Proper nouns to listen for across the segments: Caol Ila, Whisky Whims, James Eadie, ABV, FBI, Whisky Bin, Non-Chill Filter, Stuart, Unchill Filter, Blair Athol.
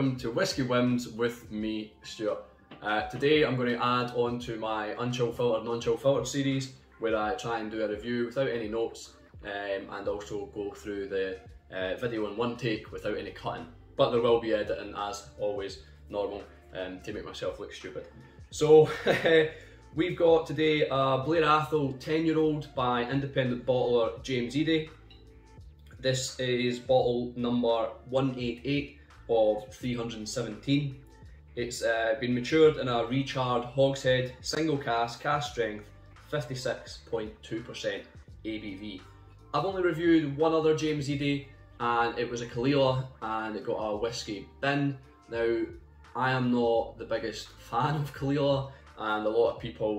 welcome to Whisky Whims with me, Stuart. Today I'm going to add on to my Unchill Filter, Non-Chill Filter series, where I try and do a review without any notes and also go through the video in one take without any cutting. But there will be editing, as always, normal, to make myself look stupid. So we've got today a Blair Athol 10-year-old by independent bottler James Eadie. This is bottle number 188 of 317. It's been matured in a recharred hogshead, single cask, cask strength, 56.2% ABV. I've only reviewed one other James Eadie, and it was a Caol Ila, and it got a whisky bin. Now, I am not the biggest fan of Caol Ila, and a lot of people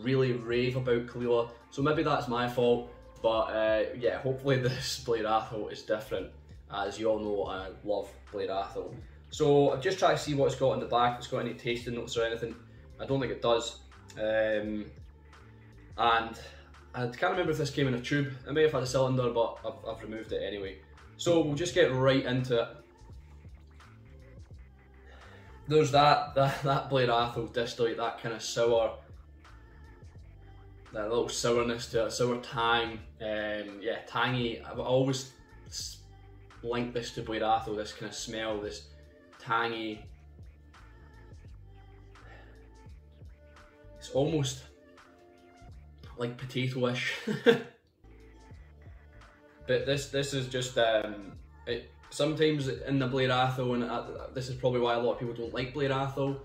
really rave about Caol Ila, so maybe that's my fault, but yeah, hopefully this Blair Athol is different. As you all know, I love Blair Athol. So I've just tried to see what it's got in the back, if it's got any tasting notes or anything. I don't think it does. And I can't remember if this came in a tube. It may have had a cylinder, but I've removed it anyway. So we'll just get right into it. There's that Blair Athol distillate, that kind of sour, that little sourness to it, sour tang, yeah, tangy. I've always linked this to Blair Athol, this kind of smell, this tangy. It's almost like potato-ish. But this is just, sometimes in the Blair Athol, and this is probably why a lot of people don't like Blair Athol,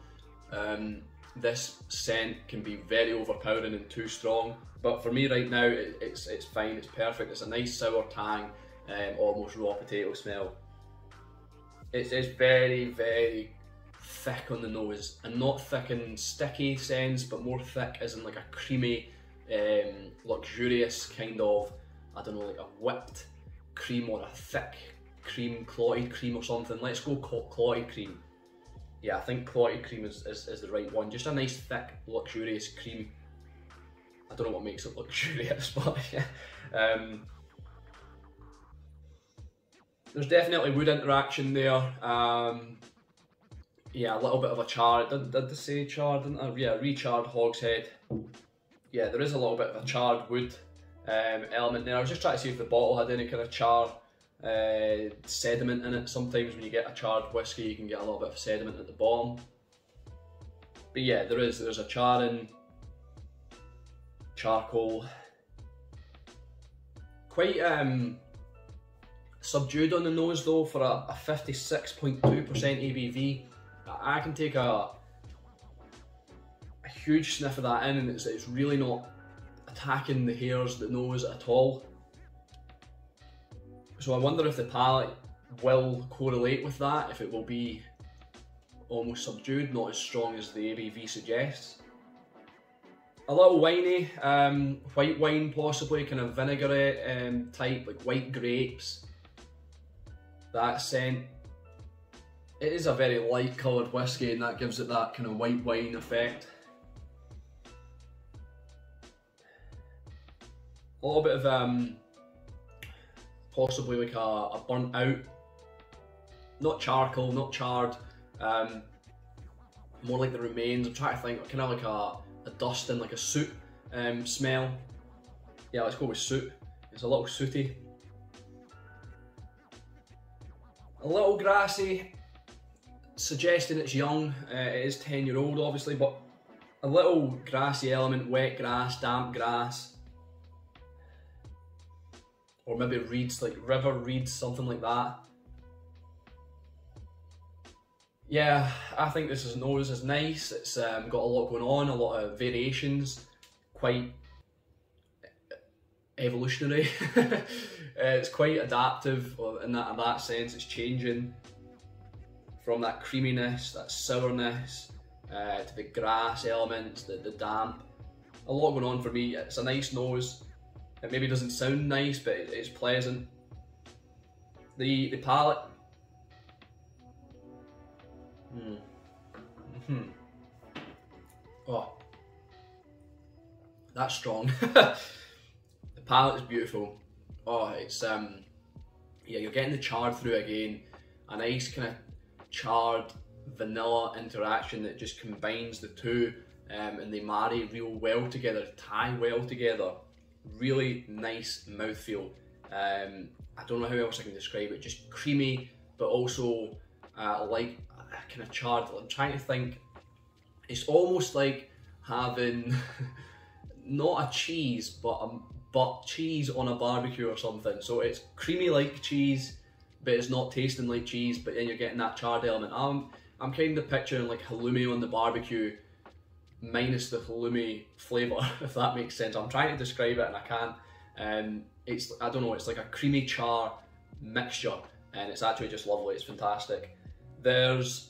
this scent can be very overpowering and too strong. But for me right now, it's fine, it's perfect. It's a nice sour tang, almost raw potato smell. It's very, very thick on the nose, and not thick in sticky sense, but more thick as in like a creamy, luxurious kind of, I don't know, like a whipped cream or a thick cream, clotted cream or something. Let's go clotted cream. Yeah, I think clotted cream is the right one. Just a nice, thick, luxurious cream. I don't know what makes it luxurious, but yeah. There's definitely wood interaction there. Yeah, a little bit of a char. Did they say char, didn't I? Yeah, recharred hogshead. Yeah, there is a little bit of a charred wood element there. I was just trying to see if the bottle had any kind of char sediment in it. Sometimes when you get a charred whiskey, you can get a little bit of sediment at the bottom. But yeah, there's a char in, charcoal. Quite subdued on the nose though for a 56.2% ABV. I can take a huge sniff of that in, and it's really not attacking the hairs, the nose at all. So I wonder if the palate will correlate with that, if it will be almost subdued, not as strong as the ABV suggests. A little winey, white wine possibly, kind of vinaigrette type, like white grapes. That scent. It is a very light coloured whisky, and that gives it that kind of white wine effect. A little bit of possibly like a burnt out, not charcoal, not charred, more like the remains. I'm trying to think, kind of like a dust and like a soot smell. Yeah, let's go with soot. It's a little sooty, a little grassy, suggesting it's young. It is 10-year-old obviously, but a little grassy element, wet grass, damp grass, or maybe reeds, like river reeds, something like that. Yeah, I think this nose is nice. It's got a lot going on, a lot of variations, quite evolutionary. It's quite adaptive in that sense. It's changing from that creaminess, that sourness, to the grass elements, the damp. A lot going on for me. It's a nice nose. It maybe doesn't sound nice, but it's pleasant. The palate. Oh, that's strong. The palate is beautiful. Oh, it's yeah, you're getting the char through again. A nice kind of charred vanilla interaction that just combines the two, and they marry real well together, tie well together. Really nice mouthfeel. I don't know how else I can describe it, just creamy, but also like kind of charred. I'm trying to think, it's almost like having not a cheese, but cheese on a barbecue or something. So it's creamy like cheese, but it's not tasting like cheese, but then you're getting that charred element. I'm kind of picturing like halloumi on the barbecue, minus the halloumi flavour, if that makes sense. I'm trying to describe it and I can't. It's, I don't know, it's like a creamy char mixture, and it's actually just lovely, it's fantastic. There's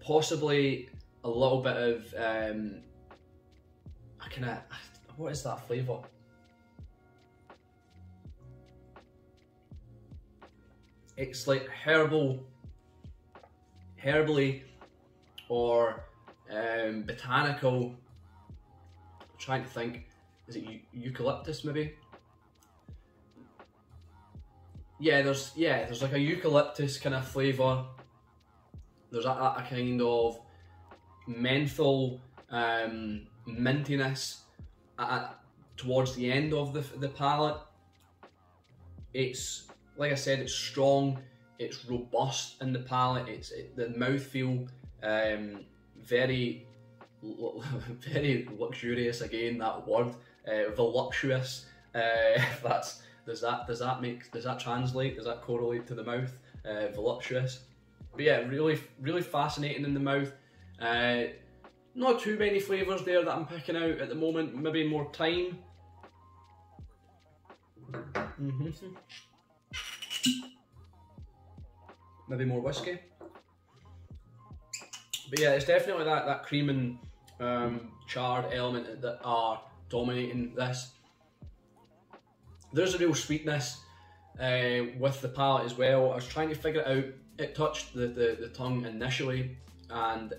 possibly a little bit of, what is that flavour? It's like herbally, or botanical. I'm trying to think, is it eucalyptus maybe? Yeah, there's like a eucalyptus kind of flavour. There's a kind of menthol mintiness towards the end of the palate. It's, like I said, it's strong, it's robust in the palate, the mouthfeel, very luxurious, again, that word, voluptuous. Does that translate? Does that correlate to the mouth? Voluptuous. But yeah, really fascinating in the mouth. Not too many flavours there that I'm picking out at the moment. Maybe more thyme. Maybe more whiskey. But yeah, it's definitely that cream and charred element that are dominating this. There's a real sweetness with the palate as well. I was trying to figure it out. It touched the tongue initially, and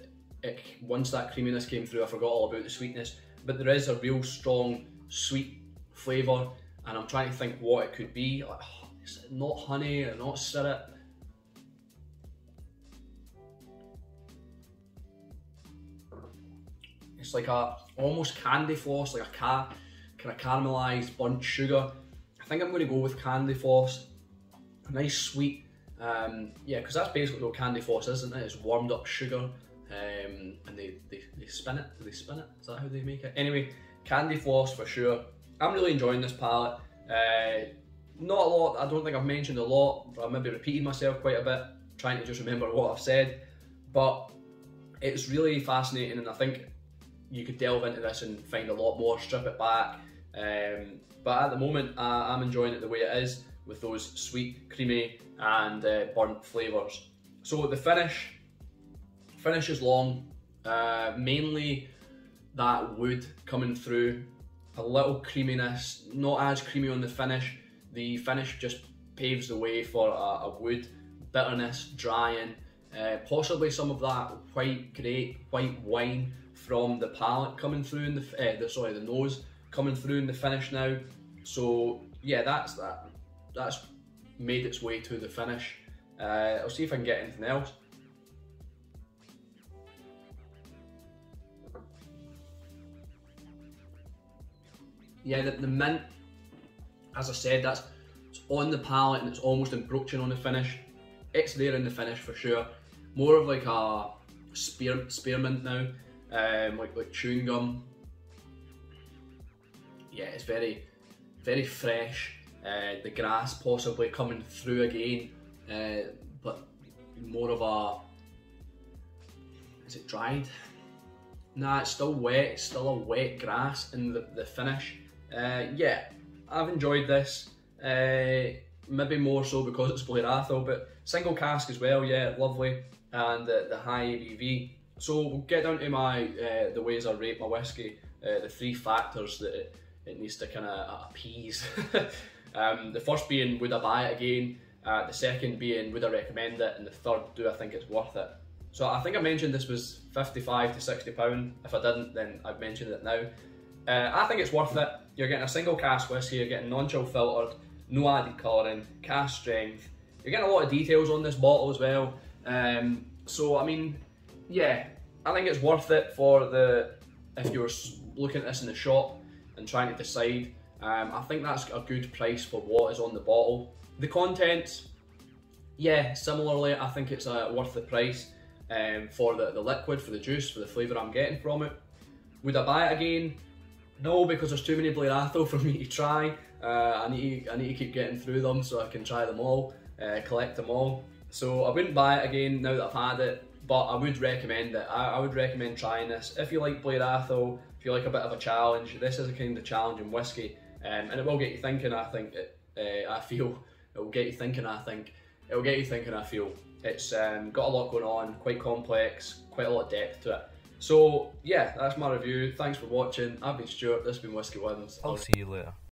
once that creaminess came through, I forgot all about the sweetness. But there is a real strong sweet flavour, and I'm trying to think what it could be. Like, is it not honey or not syrup? It's like almost candy floss, like a kind of caramelised burnt sugar. I think I'm going to go with candy floss. Nice sweet, yeah, because that's basically what candy floss is, isn't it? It's warmed up sugar, and they spin it. Do they spin it? Is that how they make it? Anyway, candy floss for sure. I'm really enjoying this palette. Not a lot, I don't think I've mentioned a lot, but I maybe repeated myself quite a bit, trying to just remember what I've said. But it's really fascinating, and I think you could delve into this and find a lot more, strip it back. But at the moment, I'm enjoying it the way it is, with those sweet, creamy, and burnt flavours. So the finish is long, mainly that wood coming through, a little creaminess, not as creamy on the finish. The finish just paves the way for a wood bitterness, drying, possibly some of that white grape, white wine from the palate coming through in the nose coming through in the finish now. So yeah, that's made its way to the finish. I'll see if I can get anything else. Yeah, the mint, as I said, it's on the palate and it's almost encroaching on the finish. It's there in the finish for sure. More of like a spearmint now. Like chewing gum. Yeah, it's very fresh. The grass possibly coming through again, but more of a, is it dried? Nah, it's still wet, it's still a wet grass in the finish. Yeah, I've enjoyed this, maybe more so because it's Blair Athol, but single cask as well, yeah, lovely, and the high ABV. So we'll get down to the ways I rate my whiskey, the three factors that it needs to kind of appease. The first being, would I buy it again? The second being, would I recommend it? And the third, do I think it's worth it? So I think I mentioned this was £55 to £60. If I didn't, then I've mentioned it now. I think it's worth it. You're getting a single cask whiskey, you're getting non-chill filtered, no added colouring, cask strength, You're getting a lot of details on this bottle as well. So I mean, yeah, I think it's worth it for the, if you're looking at this in the shop and trying to decide, I think that's a good price for what is on the bottle. The contents, yeah, similarly, I think it's worth the price for the liquid, for the juice, for the flavour I'm getting from it. Would I buy it again? No, because there's too many Blair Athol for me to try. I need to keep getting through them so I can try them all, collect them all. So I wouldn't buy it again now that I've had it, but I would recommend it. I would recommend trying this. If you like Blair Athol, if you like a bit of a challenge, this is a kind of challenging whiskey, and it will get you thinking, I think. It will get you thinking, I think. It will get you thinking, I feel. It's got a lot going on, quite complex, quite a lot of depth to it. So yeah, that's my review. Thanks for watching. I've been Stuart, this has been Whisky Whims. I'll see you later.